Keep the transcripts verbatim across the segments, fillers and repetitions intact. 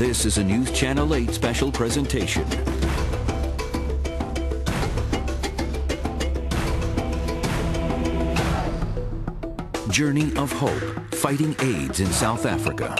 This is a News Channel eight special presentation. Journey of Hope, Fighting AIDS in South Africa.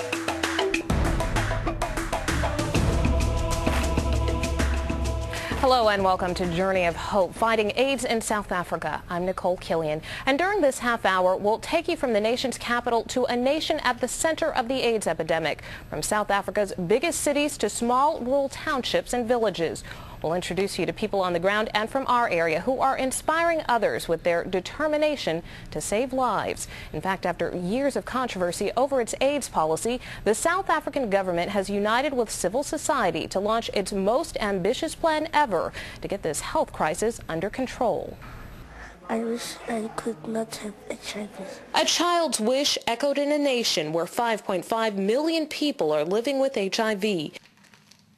Hello and welcome to Journey of Hope, Fighting AIDS in South Africa. I'm Nikole Killion, and during this half hour, we'll take you from the nation's capital to a nation at the center of the AIDS epidemic, from South Africa's biggest cities to small rural townships and villages. We'll introduce you to people on the ground and from our area who are inspiring others with their determination to save lives. In fact, after years of controversy over its AIDS policy, the South African government has united with civil society to launch its most ambitious plan ever to get this health crisis under control. I wish I could not have H I V. A child's wish echoed in a nation where five point five million people are living with H I V.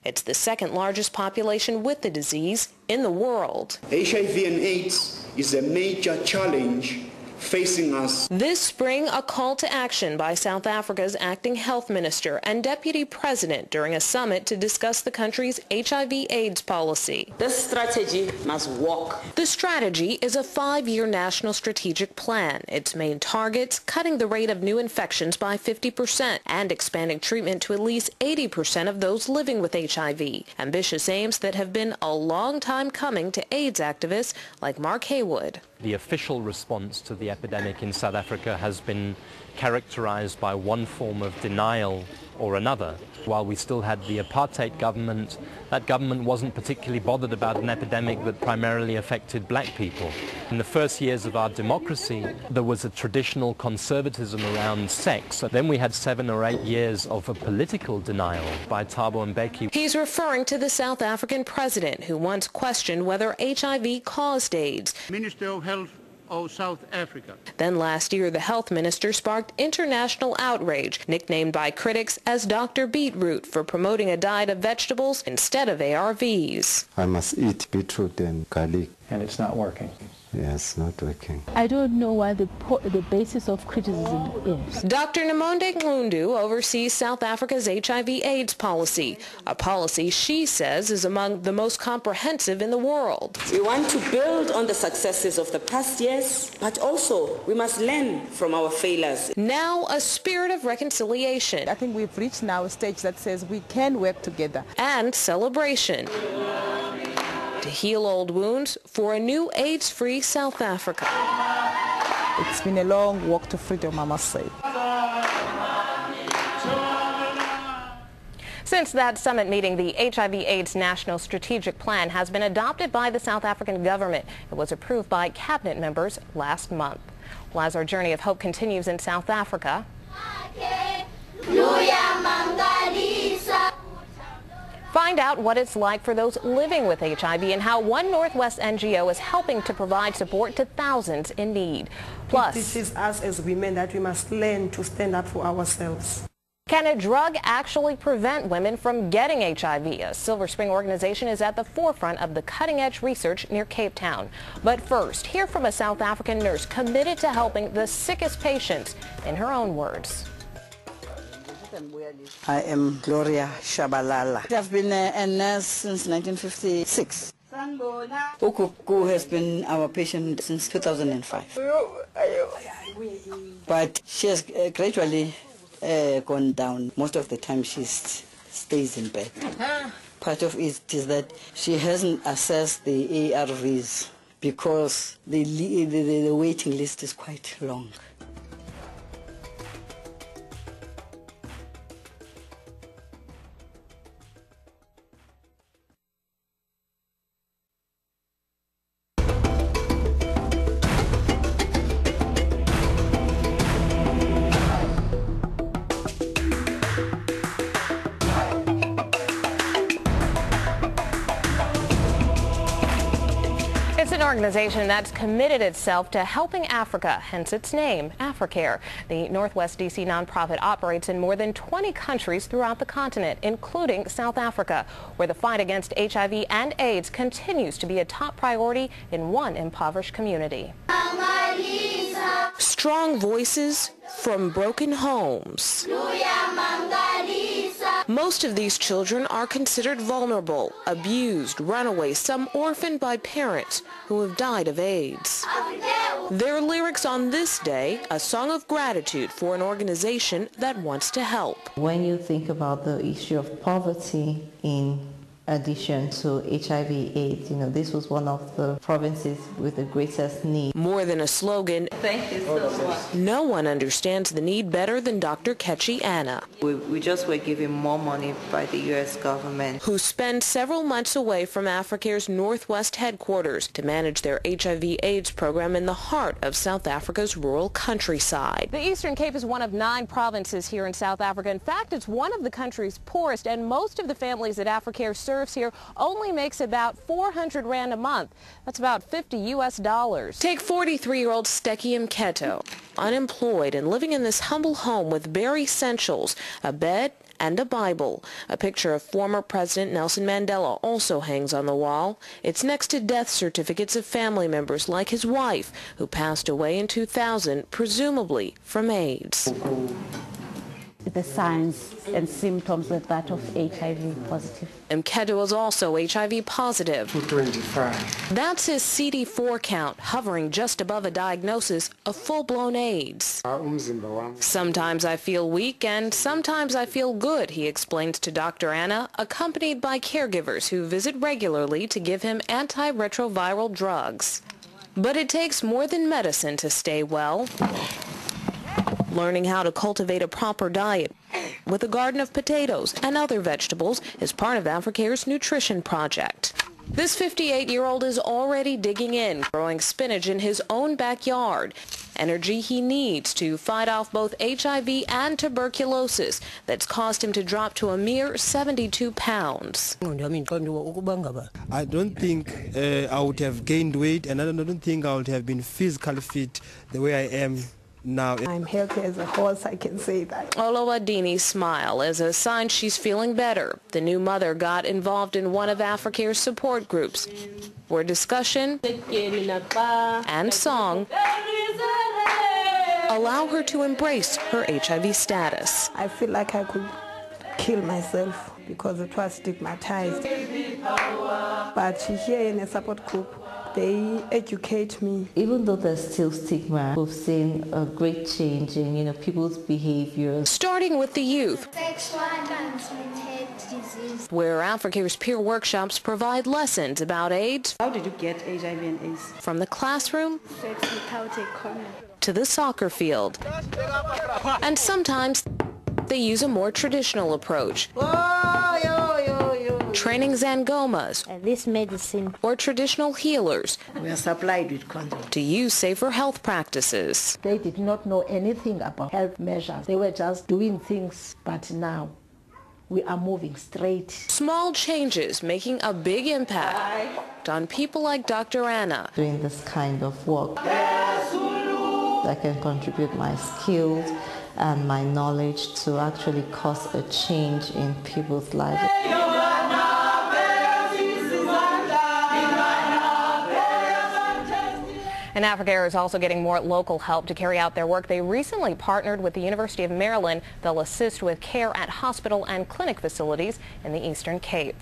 It's the second largest population with the disease in the world. H I V and AIDS is a major challenge facing us. This spring, a call to action by South Africa's acting health minister and deputy president during a summit to discuss the country's H I V AIDS policy. This strategy must walk. The strategy is a five-year national strategic plan. Its main targets, cutting the rate of new infections by fifty percent and expanding treatment to at least eighty percent of those living with H I V. Ambitious aims that have been a long time coming to AIDS activists like Mark Haywood. The official response to the epidemic in South Africa has been characterized by one form of denial or another. While we still had the apartheid government, that government wasn't particularly bothered about an epidemic that primarily affected black people. In the first years of our democracy, there was a traditional conservatism around sex. Then we had seven or eight years of a political denial by Thabo Mbeki. He's referring to the South African president who once questioned whether H I V caused AIDS. Minister of Health of South Africa. Then last year, the health minister sparked international outrage, nicknamed by critics as Doctor Beetroot for promoting a diet of vegetables instead of A R Vs. I must eat beetroot and garlic. And it's not working. Yeah, it's not working. I don't know why the, the basis of criticism is. Doctor Nomonde Ngundu oversees South Africa's H I V AIDS policy, a policy she says is among the most comprehensive in the world. We want to build on the successes of the past years, but also we must learn from our failures. Now, a spirit of reconciliation. I think we've reached now a stage that says we can work together. And celebration. To heal old wounds for a new AIDS-free South Africa. It's been a long walk to freedom, I must say. Since that summit meeting, the H I V AIDS National Strategic Plan has been adopted by the South African government. It was approved by cabinet members last month. Well, as our Journey of Hope continues in South Africa, find out what it's like for those living with H I V and how One Northwest N G O is helping to provide support to thousands in need. Plus, it teaches us as women that we must learn to stand up for ourselves. Can a drug actually prevent women from getting H I V? A Silver Spring organization is at the forefront of the cutting-edge research near Cape Town. But first, hear from a South African nurse committed to helping the sickest patients, in her own words. I am Gloria Shabalala. I've been a nurse since nineteen fifty-six. Okuku has been our patient since two thousand five. But she has uh, gradually uh, gone down. Most of the time she stays in bed. Part of it is that she hasn't accessed the A R Vs because the, the, the waiting list is quite long. Organization that's committed itself to helping Africa, hence its name, AfriCare. The Northwest D C nonprofit operates in more than twenty countries throughout the continent, including South Africa, where the fight against H I V and AIDS continues to be a top priority in one impoverished community. Strong voices from broken homes. Most of these children are considered vulnerable, abused, runaways, some orphaned by parents who have died of AIDS. Their lyrics on this day, a song of gratitude for an organization that wants to help. When you think about the issue of poverty in addition to H I V AIDS, you know, this was one of the provinces with the greatest need. More than a slogan, thank you so much. No one understands the need better than Doctor Kechi Anna. We, we just were given more money by the U S government, who spend several months away from AfriCare's Northwest headquarters to manage their H I V AIDS program in the heart of South Africa's rural countryside. The Eastern Cape is one of nine provinces here in South Africa. In fact, it's one of the country's poorest, and most of the families that AfriCare serves here only makes about four hundred rand a month. That's about fifty U S dollars. Take forty-three-year-old Steckie Mqeto, unemployed and living in this humble home with bare essentials, a bed and a Bible. A picture of former President Nelson Mandela also hangs on the wall. It's next to death certificates of family members like his wife, who passed away in two thousand, presumably from AIDS. The signs and symptoms were that of H I V positive. Mqeto was also H I V positive. two twenty-five. That's his C D four count, hovering just above a diagnosis of full-blown AIDS. Sometimes I feel weak and sometimes I feel good, he explains to Doctor Anna, accompanied by caregivers who visit regularly to give him antiretroviral drugs. But it takes more than medicine to stay well. Learning how to cultivate a proper diet with a garden of potatoes and other vegetables is part of AfriCare's nutrition project. This fifty-eight-year-old is already digging in, growing spinach in his own backyard. Energy he needs to fight off both H I V and tuberculosis that's caused him to drop to a mere seventy-two pounds. I don't think uh, I would have gained weight, and I don't think I would have been physically fit the way I am now. I'm healthy as a horse, I can say that. Olowadini's smile is a sign she's feeling better. The new mother got involved in one of AfriCare's support groups, where discussion and song allow her to embrace her H I V status. I feel like I could kill myself because it was stigmatized. But here in a support group, they educate me. Even though there's still stigma, we've seen a great change in, you know, people's behavior. Starting with the youth, sexual transmitted disease, where AfriCare's peer workshops provide lessons about AIDS. How did you get H I V and AIDS? From the classroom sex without a condom to the soccer field. And sometimes they use a more traditional approach. Oh, yo, yo, yo. Training Zangomas, uh, this medicine, or traditional healers. We are supplied with condoms to use safer health practices. They did not know anything about health measures. They were just doing things, but now we are moving straight. Small changes making a big impact on people like Doctor Anna. Doing this kind of work, I can contribute my skills and my knowledge to actually cause a change in people's lives. And AfriCare is also getting more local help to carry out their work. They recently partnered with the University of Maryland. They'll assist with care at hospital and clinic facilities in the Eastern Cape.